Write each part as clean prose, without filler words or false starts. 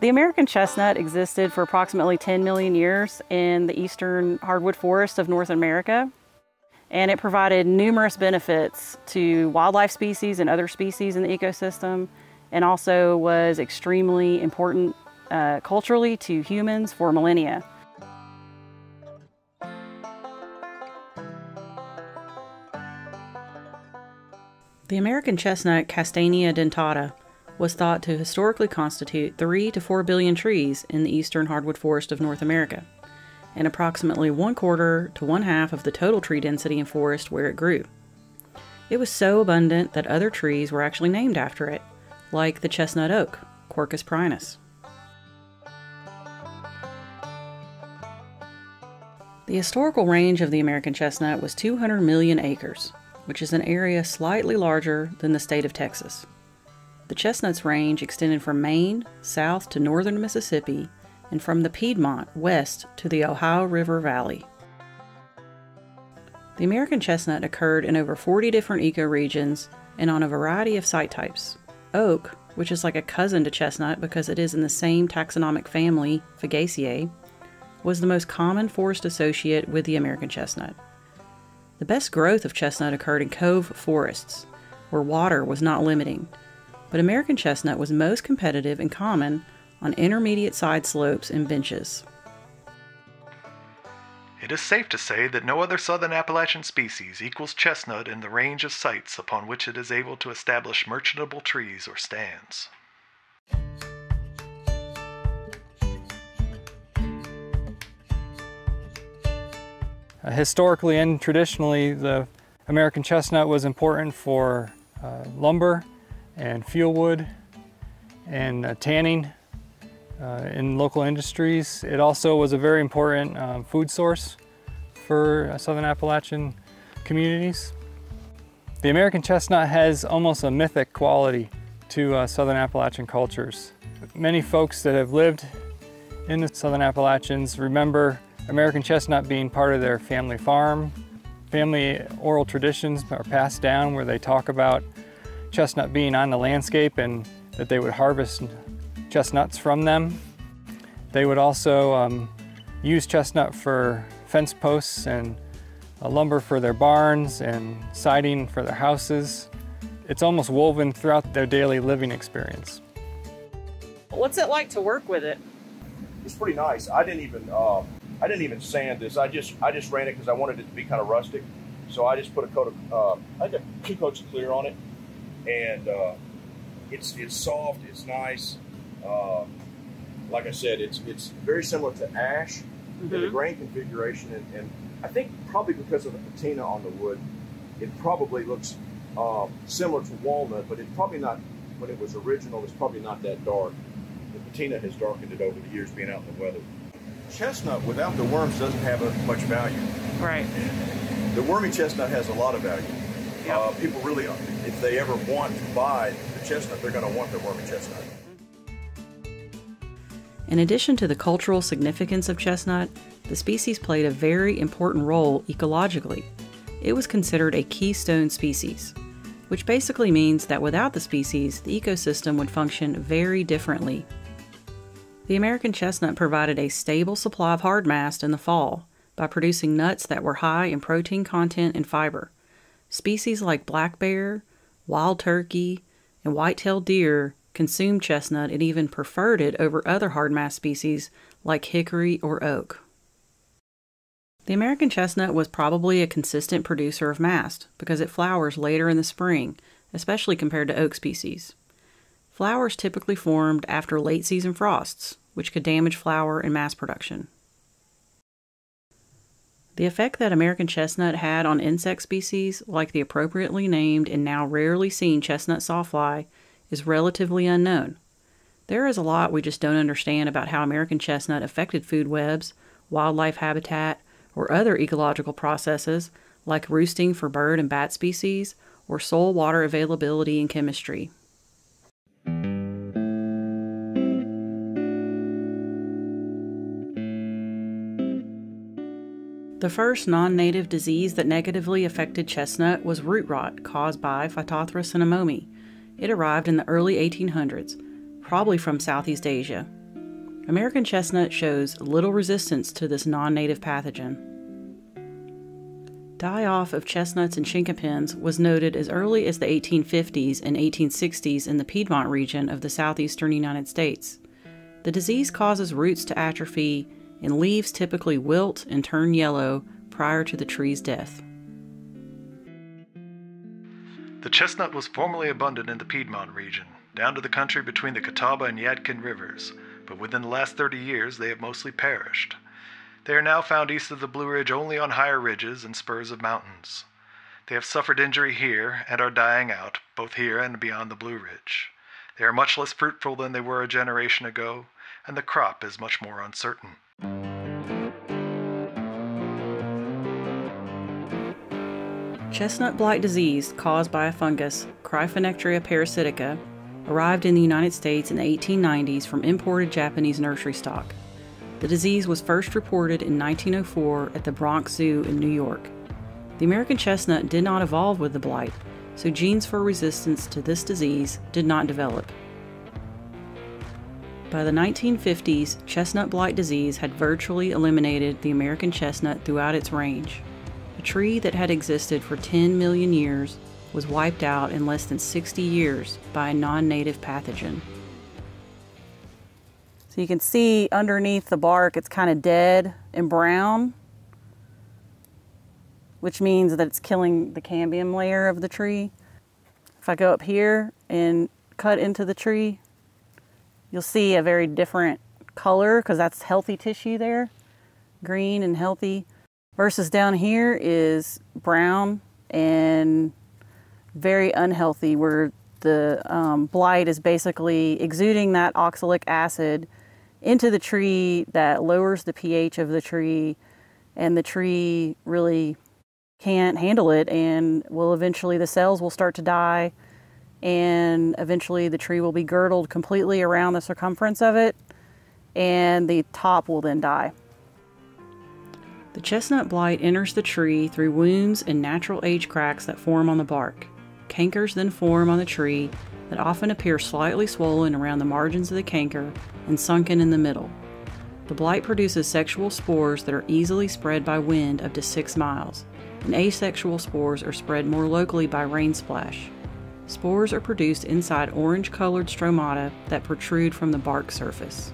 The American chestnut existed for approximately 10 million years in the eastern hardwood forests of North America, and it provided numerous benefits to wildlife species and other species in the ecosystem, and also was extremely important culturally to humans for millennia. The American chestnut, Castanea dentata, was thought to historically constitute 3 to 4 billion trees in the eastern hardwood forest of North America, and approximately 1/4 to 1/2 of the total tree density in forest where it grew. It was so abundant that other trees were actually named after it, like the chestnut oak, Quercus prinus. The historical range of the American chestnut was 200 million acres, which is an area slightly larger than the state of Texas. The chestnut's range extended from Maine south to northern Mississippi, and from the Piedmont west to the Ohio River Valley. The American chestnut occurred in over 40 different ecoregions and on a variety of site types. Oak, which is like a cousin to chestnut because it is in the same taxonomic family, Fagaceae, was the most common forest associate with the American chestnut. The best growth of chestnut occurred in cove forests, where water was not limiting, but American chestnut was most competitive and common on intermediate side slopes and benches. It is safe to say that no other southern Appalachian species equals chestnut in the range of sites upon which it is able to establish merchantable trees or stands. Historically and traditionally, the American chestnut was important for lumber and fuel wood and tanning in local industries. It also was a very important food source for southern Appalachian communities. The American chestnut has almost a mythic quality to southern Appalachian cultures. Many folks that have lived in the southern Appalachians remember American chestnut being part of their family farm. Family oral traditions are passed down where they talk about chestnut being on the landscape and that they would harvest chestnuts from them. They would also use chestnut for fence posts and lumber for their barns and siding for their houses. It's almost woven throughout their daily living experience. What's it like to work with it? It's pretty nice. I didn't even sand this. I just ran it because I wanted it to be kind of rustic. So I just put a coat of I got 2 coats of clear on it, and it's soft. It's nice. Like I said, it's very similar to ash in the grain configuration, and I think probably because of the patina on the wood, it probably looks similar to walnut, but it's probably not. When it was original, it's probably not that dark. The patina has darkened it over the years, being out in the weather. Chestnut without the worms doesn't have much value. Right. The wormy chestnut has a lot of value. Yep. People really, if they ever want to buy the chestnut, they're going to want the wormy chestnut. In addition to the cultural significance of chestnut, the species played a very important role ecologically. It was considered a keystone species, which basically means that without the species, the ecosystem would function very differently. The American chestnut provided a stable supply of hardmast in the fall by producing nuts that were high in protein content and fiber. Species like black bear, wild turkey, and white-tailed deer consumed chestnut and even preferred it over other hardmast species like hickory or oak. The American chestnut was probably a consistent producer of mast because it flowers later in the spring, especially compared to oak species. Flowers typically formed after late-season frosts, which could damage flower and mast production. The effect that American chestnut had on insect species, like the appropriately named and now rarely seen chestnut sawfly, is relatively unknown. There is a lot we just don't understand about how American chestnut affected food webs, wildlife habitat, or other ecological processes like roosting for bird and bat species, or soil water availability and chemistry. The first non-native disease that negatively affected chestnut was root rot caused by Phytophthora cinnamomi. It arrived in the early 1800s, probably from Southeast Asia, American chestnut shows little resistance to this non-native pathogen. Die-off of chestnuts and chinkapins was noted as early as the 1850s and 1860s in the Piedmont region of the southeastern United States. The disease causes roots to atrophy, and leaves typically wilt and turn yellow prior to the tree's death. The chestnut was formerly abundant in the Piedmont region, down to the country between the Catawba and Yadkin rivers, but within the last 30 years they have mostly perished. They are now found east of the Blue Ridge only on higher ridges and spurs of mountains. They have suffered injury here and are dying out, both here and beyond the Blue Ridge. They are much less fruitful than they were a generation ago, and the crop is much more uncertain. Chestnut blight disease caused by a fungus, Cryphonectria parasitica, arrived in the United States in the 1890s from imported Japanese nursery stock. The disease was first reported in 1904 at the Bronx Zoo in New York. The American chestnut did not evolve with the blight, so genes for resistance to this disease did not develop. By the 1950s, chestnut blight disease had virtually eliminated the American chestnut throughout its range. A tree that had existed for 10 million years was wiped out in less than 60 years by a non-native pathogen. So you can see underneath the bark, it's kind of dead and brown, which means that it's killing the cambium layer of the tree. If I go up here and cut into the tree, you'll see a very different color because that's healthy tissue there, green and healthy, versus down here is brown and very unhealthy, where the blight is basically exuding that oxalic acid into the tree that lowers the pH of the tree, and the tree really can't handle it and will eventually, the cells will start to die, and eventually the tree will be girdled completely around the circumference of it, and the top will then die. The chestnut blight enters the tree through wounds and natural age cracks that form on the bark. Cankers then form on the tree that often appear slightly swollen around the margins of the canker and sunken in the middle. The blight produces sexual spores that are easily spread by wind up to 6 miles, and asexual spores are spread more locally by rain splash. Spores are produced inside orange-colored stromata that protrude from the bark surface.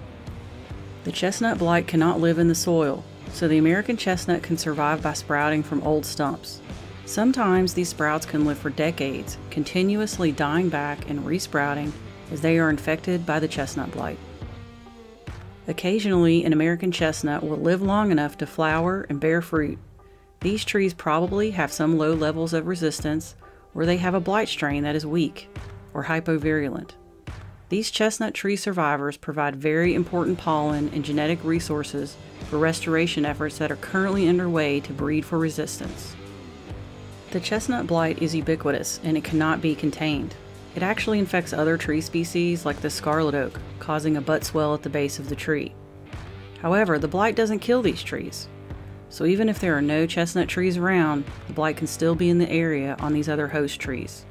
The chestnut blight cannot live in the soil, so the American chestnut can survive by sprouting from old stumps. Sometimes these sprouts can live for decades, continuously dying back and resprouting as they are infected by the chestnut blight. Occasionally, an American chestnut will live long enough to flower and bear fruit. These trees probably have some low levels of resistance, or they have a blight strain that is weak or hypovirulent. These chestnut tree survivors provide very important pollen and genetic resources for restoration efforts that are currently underway to breed for resistance. The chestnut blight is ubiquitous and it cannot be contained. It actually infects other tree species like the scarlet oak, causing a bud swell at the base of the tree. However, the blight doesn't kill these trees. So even if there are no chestnut trees around, the blight can still be in the area on these other host trees.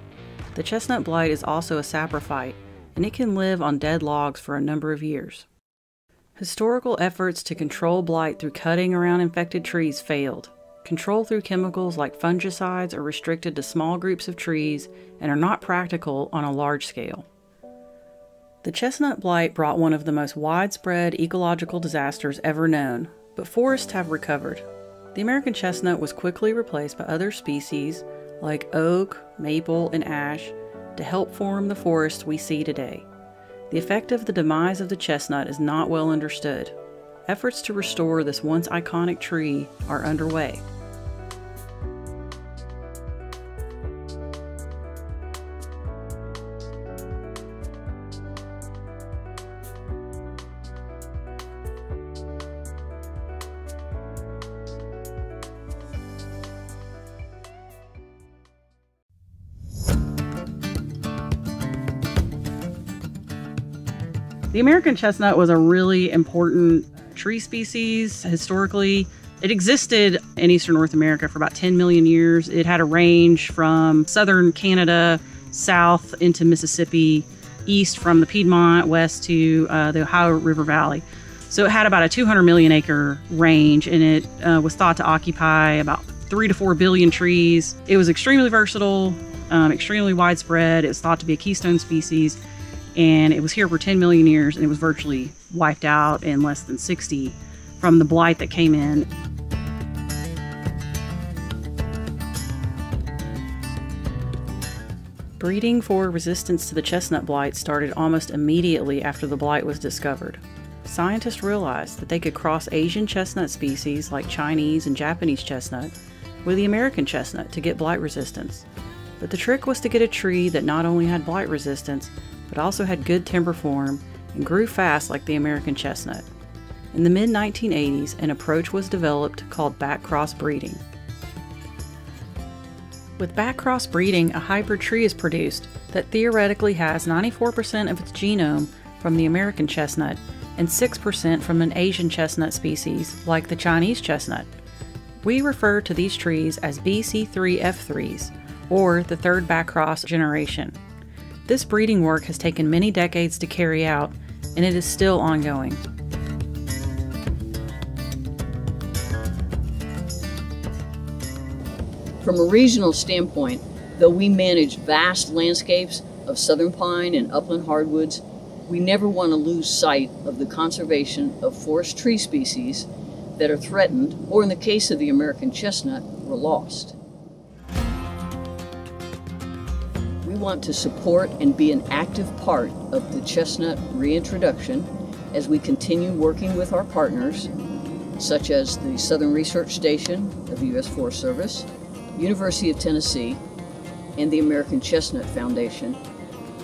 The chestnut blight is also a saprophyte, and it can live on dead logs for a number of years. Historical efforts to control blight through cutting around infected trees failed. Control through chemicals like fungicides are restricted to small groups of trees and are not practical on a large scale. The chestnut blight brought one of the most widespread ecological disasters ever known, but forests have recovered. The American chestnut was quickly replaced by other species like oak, maple, and ash to help form the forests we see today. The effect of the demise of the chestnut is not well understood. Efforts to restore this once iconic tree are underway. The American chestnut was a really important tree species historically. It existed in eastern North America for about 10 million years. It had a range from southern Canada, south into Mississippi, east from the Piedmont, west to the Ohio River Valley. So it had about a 200 million acre range, and it was thought to occupy about 3 to 4 billion trees. It was extremely versatile, extremely widespread. It was thought to be a keystone species, and it was here for 10 million years, and it was virtually wiped out in less than 60 from the blight that came in. Breeding for resistance to the chestnut blight started almost immediately after the blight was discovered. Scientists realized that they could cross Asian chestnut species like Chinese and Japanese chestnut with the American chestnut to get blight resistance. But the trick was to get a tree that not only had blight resistance, but also had good timber form and grew fast like the American chestnut. In the mid-1980s, an approach was developed called backcross breeding. With backcross breeding, a hybrid tree is produced that theoretically has 94% of its genome from the American chestnut and 6% from an Asian chestnut species like the Chinese chestnut. We refer to these trees as BC3F3s, or the third backcross generation. This breeding work has taken many decades to carry out, and it is still ongoing. From a regional standpoint, though we manage vast landscapes of southern pine and upland hardwoods, we never want to lose sight of the conservation of forest tree species that are threatened, or in the case of the American chestnut, were lost. We want to support and be an active part of the chestnut reintroduction as we continue working with our partners, such as the Southern Research Station of the U.S. Forest Service, University of Tennessee, and the American Chestnut Foundation,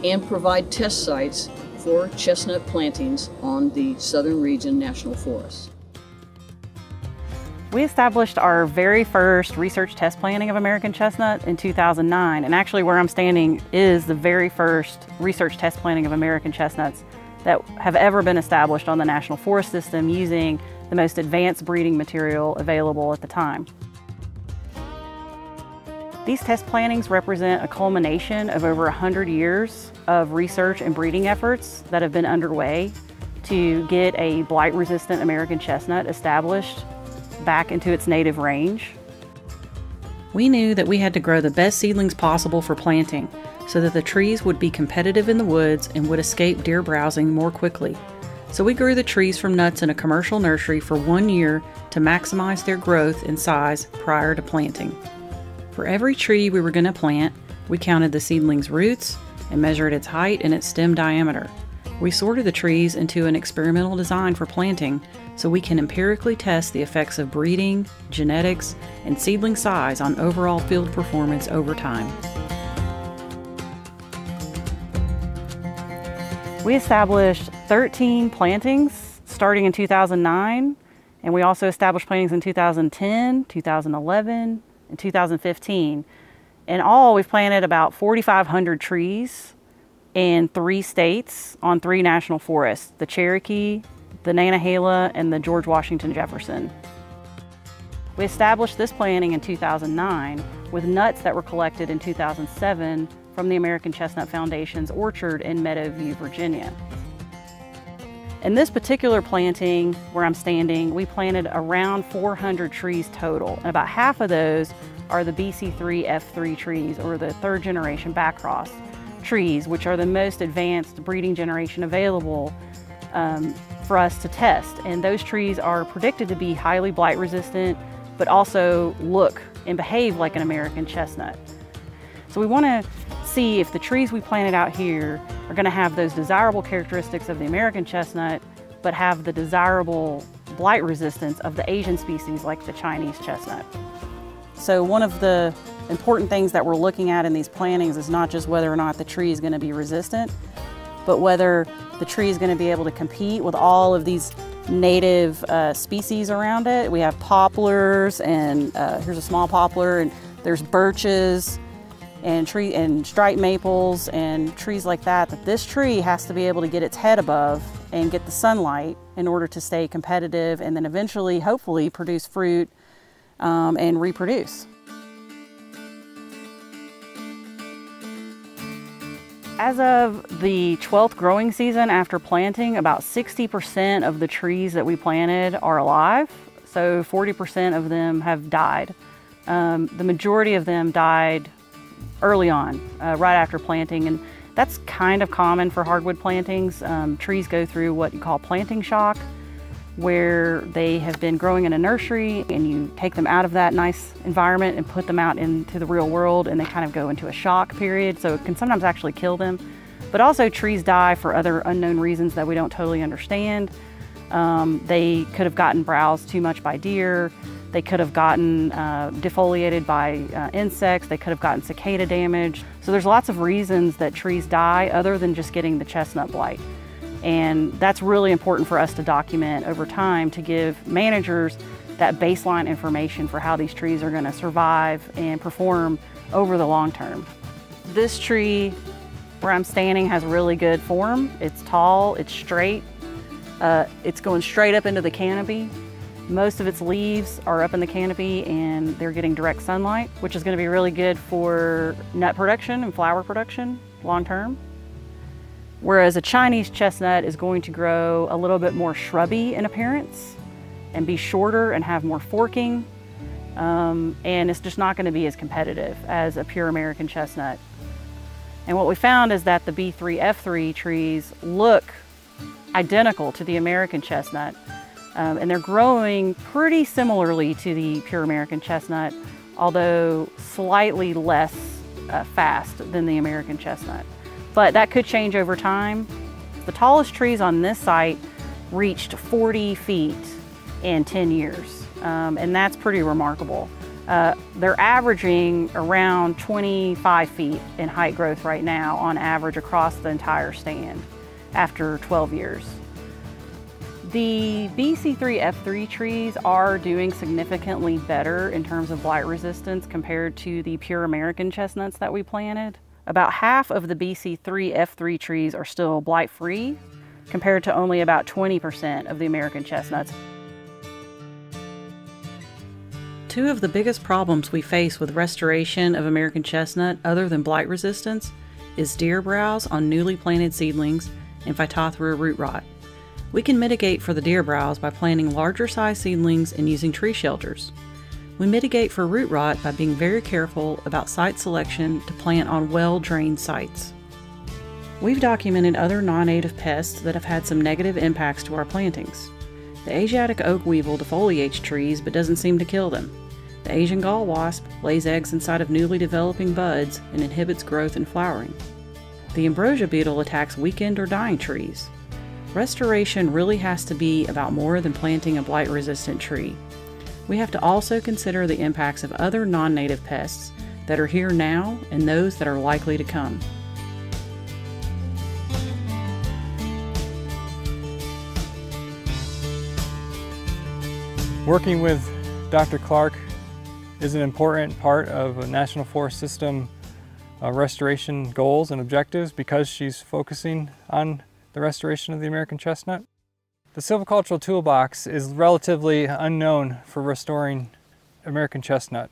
and provide test sites for chestnut plantings on the Southern Region National Forest. We established our very first research test planting of American chestnut in 2009, and actually where I'm standing is the very first research test planting of American chestnuts that have ever been established on the National Forest System using the most advanced breeding material available at the time. These test plantings represent a culmination of over 100 years of research and breeding efforts that have been underway to get a blight-resistant American chestnut established back into its native range. We knew that we had to grow the best seedlings possible for planting so that the trees would be competitive in the woods and would escape deer browsing more quickly. So we grew the trees from nuts in a commercial nursery for 1 year to maximize their growth and size prior to planting. For every tree we were going to plant, we counted the seedling's roots and measured its height and its stem diameter. We sorted the trees into an experimental design for planting so we can empirically test the effects of breeding, genetics, and seedling size on overall field performance over time. We established 13 plantings starting in 2009, and we also established plantings in 2010, 2011, in 2015. In all, we've planted about 4,500 trees in 3 states on 3 national forests, the Cherokee, the Nantahala, and the George Washington Jefferson. We established this planting in 2009 with nuts that were collected in 2007 from the American Chestnut Foundation's orchard in Meadowview, Virginia. In this particular planting, where I'm standing, we planted around 400 trees total, and about half of those are the BC3F3 trees, or the third generation backcross trees, which are the most advanced breeding generation available for us to test. And those trees are predicted to be highly blight resistant, but also look and behave like an American chestnut. So we want to see if the trees we planted out here are going to have those desirable characteristics of the American chestnut, but have the desirable blight resistance of the Asian species like the Chinese chestnut. So one of the important things that we're looking at in these plantings is not just whether or not the tree is going to be resistant, but whether the tree is going to be able to compete with all of these native species around it. We have poplars, and here's a small poplar, and there's birches, and striped maples and trees like that, that this tree has to be able to get its head above and get the sunlight in order to stay competitive and then eventually, hopefully, produce fruit and reproduce. As of the 12th growing season after planting, about 60% of the trees that we planted are alive, so 40% of them have died. The majority of them died early on, right after planting, and that's kind of common for hardwood plantings. Trees go through what you call planting shock, where they have been growing in a nursery and you take them out of that nice environment and put them out into the real world, and they kind of go into a shock period, so it can sometimes actually kill them. But also trees die for other unknown reasons that we don't totally understand. They could have gotten browsed too much by deer. They could have gotten defoliated by insects. They could have gotten cicada damage. So there's lots of reasons that trees die other than just getting the chestnut blight. And that's really important for us to document over time to give managers that baseline information for how these trees are going to survive and perform over the long term. This tree where I'm standing has really good form. It's tall, it's straight, it's going straight up into the canopy. Most of its leaves are up in the canopy and they're getting direct sunlight, which is going to be really good for nut production and flower production long term. Whereas a Chinese chestnut is going to grow a little bit more shrubby in appearance and be shorter and have more forking. And it's just not going to be as competitive as a pure American chestnut. And what we found is that the B3F3 trees look identical to the American chestnut. And they're growing pretty similarly to the pure American chestnut, although slightly less fast than the American chestnut. But that could change over time. The tallest trees on this site reached 40 feet in 10 years, and that's pretty remarkable. They're averaging around 25 feet in height growth right now on average across the entire stand after 12 years. The BC3F3 trees are doing significantly better in terms of blight resistance compared to the pure American chestnuts that we planted. About half of the BC3F3 trees are still blight-free compared to only about 20% of the American chestnuts. Two of the biggest problems we face with restoration of American chestnut other than blight resistance is deer browse on newly planted seedlings and Phytophthora root rot. We can mitigate for the deer browse by planting larger size seedlings and using tree shelters. We mitigate for root rot by being very careful about site selection to plant on well-drained sites. We've documented other non-native pests that have had some negative impacts to our plantings. The Asiatic oak weevil defoliates trees but doesn't seem to kill them. The Asian gall wasp lays eggs inside of newly developing buds and inhibits growth and flowering. The ambrosia beetle attacks weakened or dying trees. Restoration really has to be about more than planting a blight-resistant tree. We have to also consider the impacts of other non-native pests that are here now and those that are likely to come. Working with Dr. Clark is an important part of a National Forest System restoration goals and objectives because she's focusing on the restoration of the American chestnut. The silvicultural toolbox is relatively unknown for restoring American chestnut.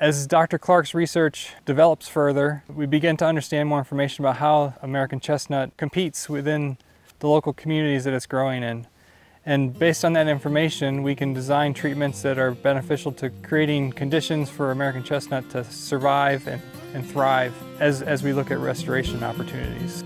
As Dr. Clark's research develops further, we begin to understand more information about how American chestnut competes within the local communities that it's growing in. And based on that information, we can design treatments that are beneficial to creating conditions for American chestnut to survive and thrive as we look at restoration opportunities.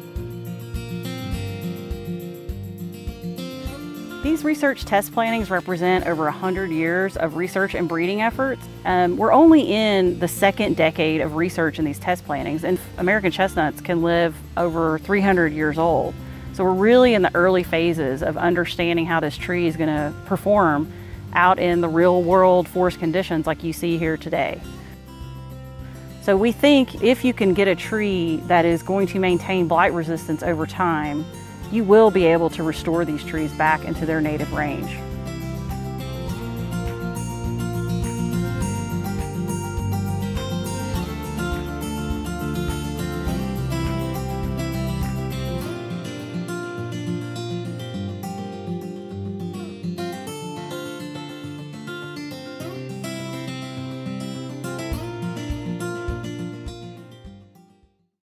These research test plantings represent over 100 years of research and breeding efforts. We're only in the second decade of research in these test plantings, and American chestnuts can live over 300 years old. So we're really in the early phases of understanding how this tree is going to perform out in the real world forest conditions like you see here today. So we think if you can get a tree that is going to maintain blight resistance over time, you will be able to restore these trees back into their native range.